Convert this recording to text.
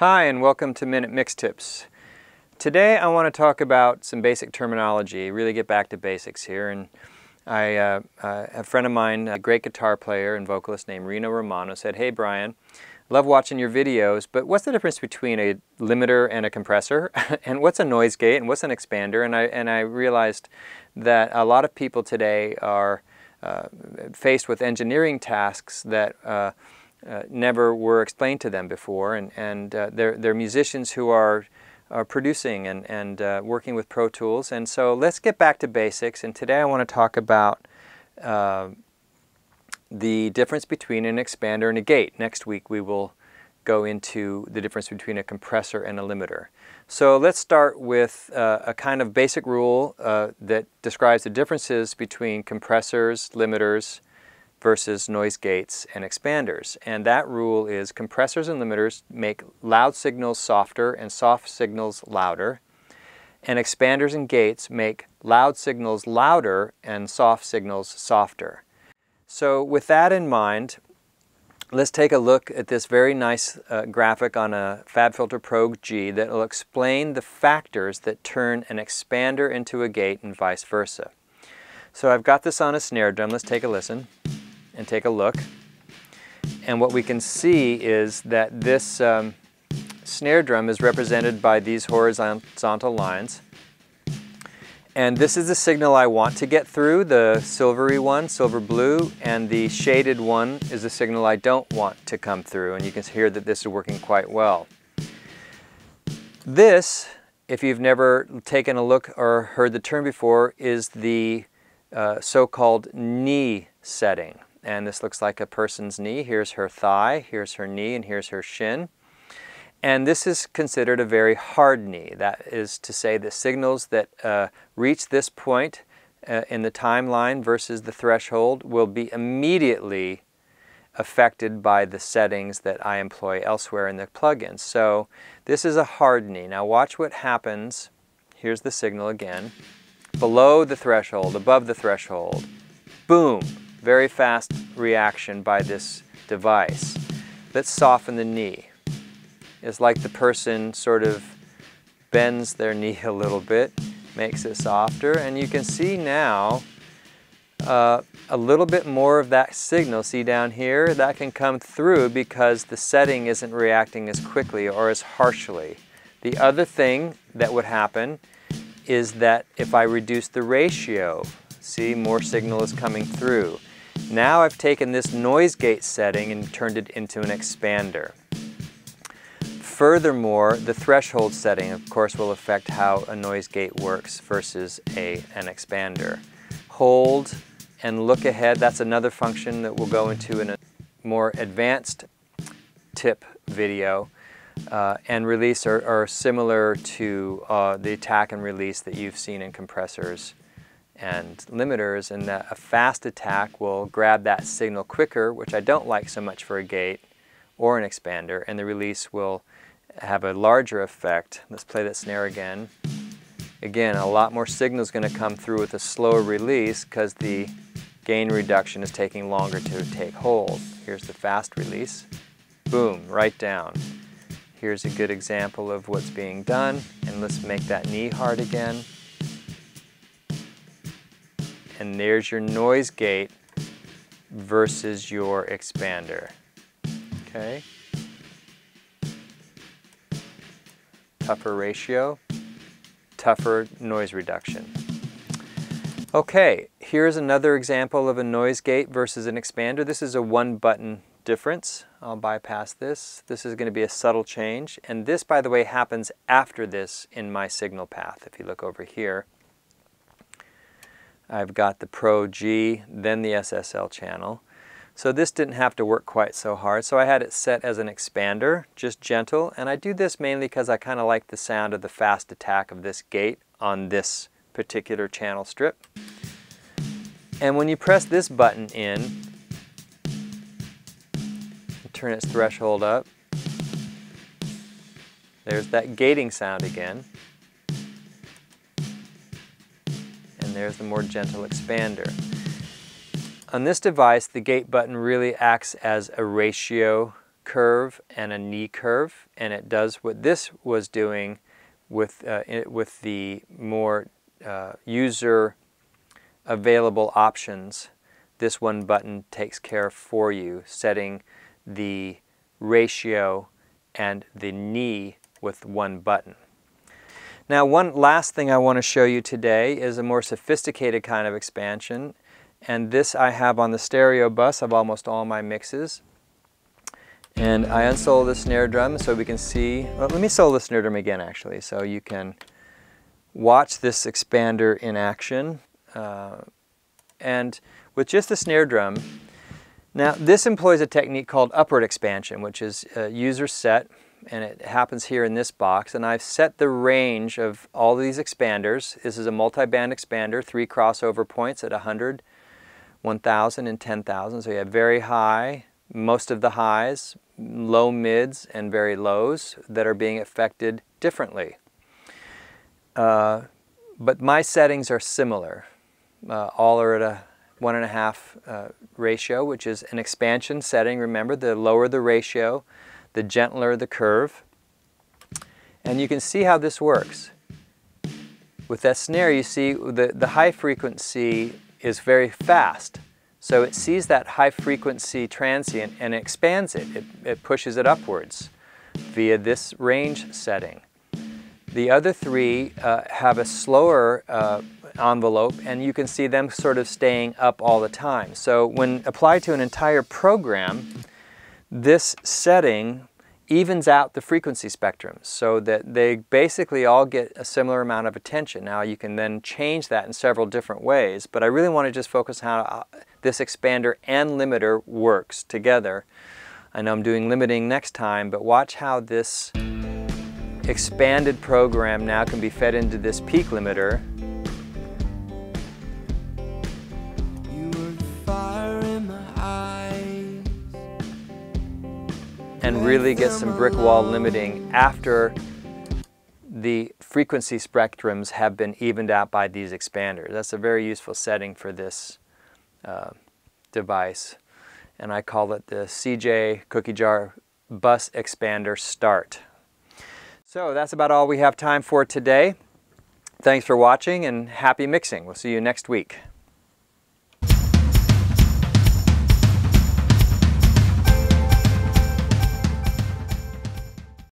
Hi, and welcome to Minute Mix Tips. Today I want to talk about some basic terminology, really get back to basics here. And a friend of mine, a great guitar player and vocalist named Reno Romano, said, "Hey Brian, love watching your videos, but what's the difference between a limiter and a compressor? And what's a noise gate? And what's an expander?" And I realized that a lot of people today are faced with engineering tasks that never were explained to them before, and they're musicians who are producing and working with Pro Tools. And so let's get back to basics, and today I want to talk about the difference between an expander and a gate. Next week we will go into the difference between a compressor and a limiter. So let's start with a kind of basic rule that describes the differences between compressors, limiters, versus noise gates and expanders. And that rule is compressors and limiters make loud signals softer and soft signals louder, and expanders and gates make loud signals louder and soft signals softer. So with that in mind, let's take a look at this very nice graphic on a FabFilter Pro G that will explain the factors that turn an expander into a gate and vice versa. So I've got this on a snare drum. Let's take a listen and take a look, and what we can see is that this snare drum is represented by these horizontal lines, and this is the signal I want to get through, the silvery one, silver blue, and the shaded one is the signal I don't want to come through, and you can hear that this is working quite well. This, if you've never taken a look or heard the term before, is the so-called knee setting. And this looks like a person's knee. Here's her thigh, here's her knee, and here's her shin. And this is considered a very hard knee. That is to say, the signals that reach this point in the timeline versus the threshold will be immediately affected by the settings that I employ elsewhere in the plugin. So this is a hard knee. Now watch what happens. Here's the signal again. Below the threshold, above the threshold. Boom! Very fast reaction by this device. Let's soften the knee. It's like the person sort of bends their knee a little bit, makes it softer, and you can see now a little bit more of that signal. See down here? That can come through because the setting isn't reacting as quickly or as harshly. The other thing that would happen is that if I reduce the ratio, see, more signal is coming through. Now I've taken this noise gate setting and turned it into an expander. Furthermore, the threshold setting, of course, will affect how a noise gate works versus an expander. Hold and look ahead, that's another function that we'll go into in a more advanced tip video. And release are similar to the attack and release that you've seen in compressors and limiters, in that a fast attack will grab that signal quicker, which I don't like so much for a gate or an expander, and the release will have a larger effect. Let's play that snare again. Again, a lot more signal is going to come through with a slower release because the gain reduction is taking longer to take hold. Here's the fast release. Boom, right down. Here's a good example of what's being done, and let's make that knee hard again. And there's your noise gate versus your expander. Okay? Tougher ratio, tougher noise reduction. Okay, here's another example of a noise gate versus an expander. This is a one-button difference. I'll bypass this. This is going to be a subtle change, and this, by the way, happens after this in my signal path. If you look over here, I've got the Pro G, then the SSL channel. So this didn't have to work quite so hard. So I had it set as an expander, just gentle, and I do this mainly because I kind of like the sound of the fast attack of this gate on this particular channel strip. And when you press this button in, turn its threshold up. There's that gating sound again. And there's the more gentle expander. On this device, the gate button really acts as a ratio curve and a knee curve, and it does what this was doing with the more user available options. This one button takes care for you, setting the ratio and the knee with one button. Now, one last thing I want to show you today is a more sophisticated kind of expansion, and this I have on the stereo bus of almost all my mixes. And I unsole the snare drum so we can see, well, let me solo the snare drum again actually so you can watch this expander in action. And with just the snare drum, now this employs a technique called upward expansion, which is user set, and it happens here in this box. And I've set the range of all these expanders. This is a multi-band expander, 3 crossover points at 100, 1000, and 10,000. So you have very high, most of the highs, low mids, and very lows that are being affected differently. But my settings are similar. All are at a 1.5 ratio, which is an expansion setting. Remember, the lower the ratio, the gentler the curve. And you can see how this works. With that snare, you see the high frequency is very fast. So it sees that high frequency transient and expands it. It pushes it upwards via this range setting. The other three have a slower envelope, and you can see them sort of staying up all the time. So when applied to an entire program, this setting evens out the frequency spectrum so that they basically all get a similar amount of attention. Now you can then change that in several different ways, but I really want to just focus on how this expander and limiter works together. I know I'm doing limiting next time, but watch how this expanded program now can be fed into this peak limiter. And really get some brick wall limiting after the frequency spectrums have been evened out by these expanders. That's a very useful setting for this device, and I call it the CJ Cookie Jar Bus Expander Start. So that's about all we have time for today. Thanks for watching, and happy mixing. We'll see you next week.